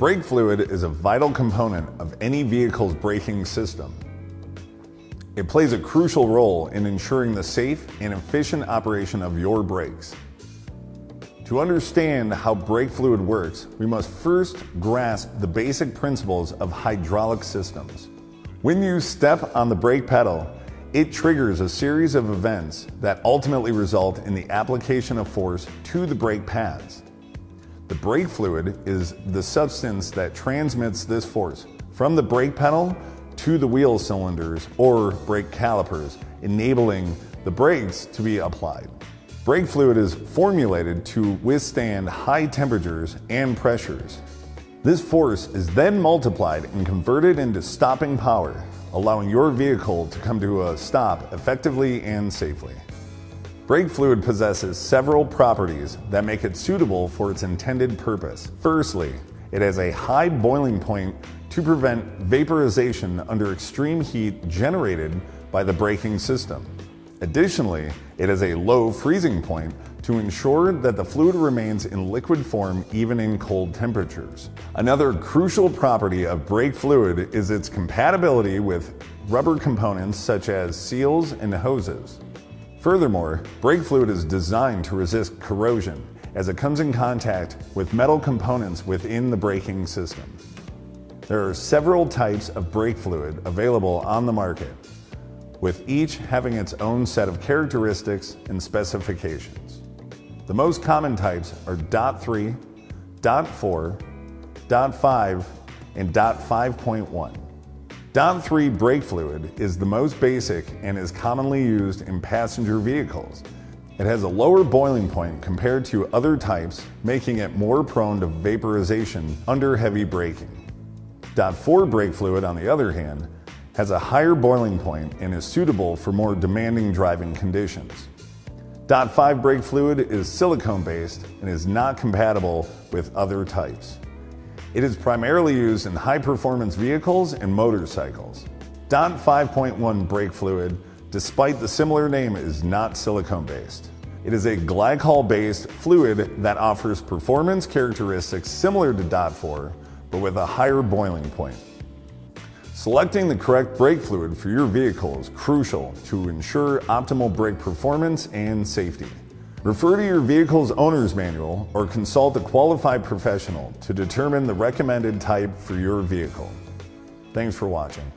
Brake fluid is a vital component of any vehicle's braking system. It plays a crucial role in ensuring the safe and efficient operation of your brakes. To understand how brake fluid works, we must first grasp the basic principles of hydraulic systems. When you step on the brake pedal, it triggers a series of events that ultimately result in the application of force to the brake pads. The brake fluid is the substance that transmits this force from the brake pedal to the wheel cylinders or brake calipers, enabling the brakes to be applied. Brake fluid is formulated to withstand high temperatures and pressures. This force is then multiplied and converted into stopping power, allowing your vehicle to come to a stop effectively and safely. Brake fluid possesses several properties that make it suitable for its intended purpose. Firstly, it has a high boiling point to prevent vaporization under extreme heat generated by the braking system. Additionally, it has a low freezing point to ensure that the fluid remains in liquid form even in cold temperatures. Another crucial property of brake fluid is its compatibility with rubber components such as seals and hoses. Furthermore, brake fluid is designed to resist corrosion as it comes in contact with metal components within the braking system. There are several types of brake fluid available on the market, with each having its own set of characteristics and specifications. The most common types are DOT 3, DOT 4, DOT 5, and DOT 5.1. DOT 3 brake fluid is the most basic and is commonly used in passenger vehicles. It has a lower boiling point compared to other types, making it more prone to vaporization under heavy braking. DOT 4 brake fluid, on the other hand, has a higher boiling point and is suitable for more demanding driving conditions. DOT 5 brake fluid is silicone-based and is not compatible with other types. It is primarily used in high-performance vehicles and motorcycles. DOT 5.1 brake fluid, despite the similar name, is not silicone-based. It is a glycol-based fluid that offers performance characteristics similar to DOT 4, but with a higher boiling point. Selecting the correct brake fluid for your vehicle is crucial to ensure optimal brake performance and safety. Refer to your vehicle's owner's manual or consult a qualified professional to determine the recommended type for your vehicle. Thanks for watching.